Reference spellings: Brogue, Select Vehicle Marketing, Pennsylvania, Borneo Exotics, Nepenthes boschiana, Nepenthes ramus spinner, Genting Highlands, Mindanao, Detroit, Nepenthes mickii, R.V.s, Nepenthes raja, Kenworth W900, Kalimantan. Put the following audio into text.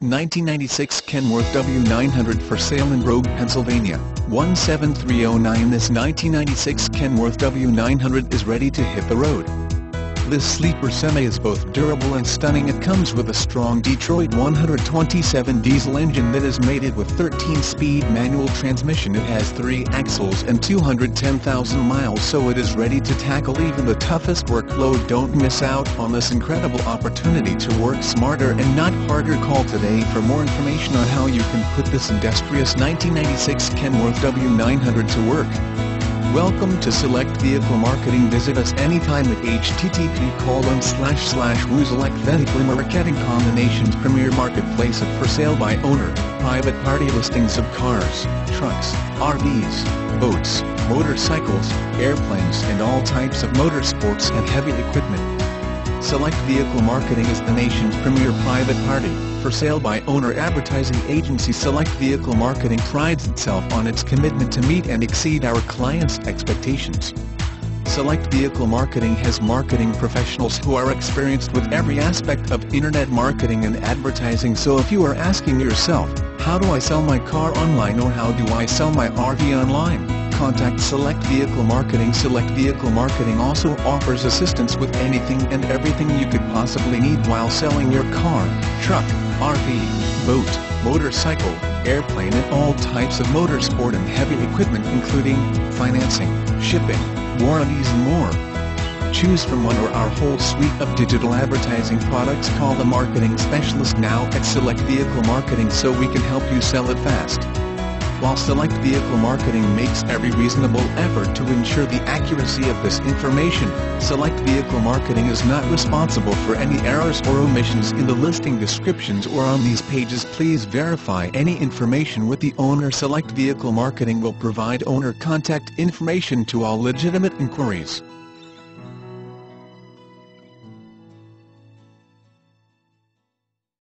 1996 Kenworth W900 for sale in Brogue, Pennsylvania, 17309. This 1996 Kenworth W900 is ready to hit the road. This sleeper semi is both durable and stunning. It comes with a strong Detroit 127 diesel engine that is mated with 13-speed manual transmission. It has 3 axles and 210,000 miles, so it is ready to tackle even the toughest workload. Don't miss out on this incredible opportunity to work smarter and not harder. Call today for more information on how you can put this industrious 1996 Kenworth W900 to work. Welcome to Select Vehicle Marketing. Visit us anytime at http://www.select-vehicle-marketing. The nation's premier marketplace of for sale by owner, private party listings of cars, trucks, RVs, boats, motorcycles, airplanes and all types of motorsports and heavy equipment. Select Vehicle Marketing is the nation's premier private party for sale by owner advertising agency. Select Vehicle Marketing prides itself on its commitment to meet and exceed our clients' expectations. Select Vehicle Marketing has marketing professionals who are experienced with every aspect of internet marketing and advertising. So if you are asking yourself, how do I sell my car online, or how do I sell my RV online? Contact Select Vehicle Marketing. Select Vehicle Marketing also offers assistance with anything and everything you could possibly need while selling your car, truck, RV, boat, motorcycle, airplane and all types of motorsport and heavy equipment, including financing, shipping, warranties and more. Choose from one or our whole suite of digital advertising products. Call the marketing specialist now at Select Vehicle Marketing so we can help you sell it fast. While Select Vehicle Marketing makes every reasonable effort to ensure the accuracy of this information, Select Vehicle Marketing is not responsible for any errors or omissions in the listing descriptions or on these pages. Please verify any information with the owner. Select Vehicle Marketing will provide owner contact information to all legitimate inquiries.